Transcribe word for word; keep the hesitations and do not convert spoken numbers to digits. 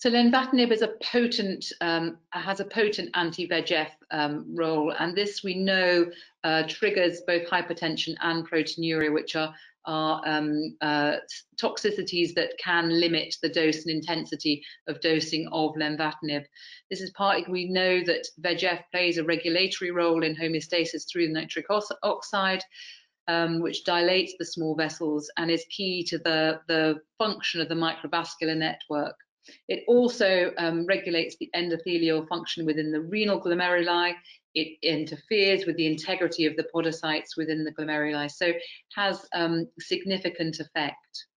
So lenvatinib is a potent, um, has a potent anti-V E G F um, role, and this we know uh, triggers both hypertension and proteinuria, which are, are um, uh, toxicities that can limit the dose and intensity of dosing of lenvatinib. This is partly, we know that V E G F plays a regulatory role in homeostasis through the nitric oxide, Um, which dilates the small vessels and is key to the, the function of the microvascular network. It also um, regulates the endothelial function within the renal glomeruli. It interferes with the integrity of the podocytes within the glomeruli, so has um, significant effect.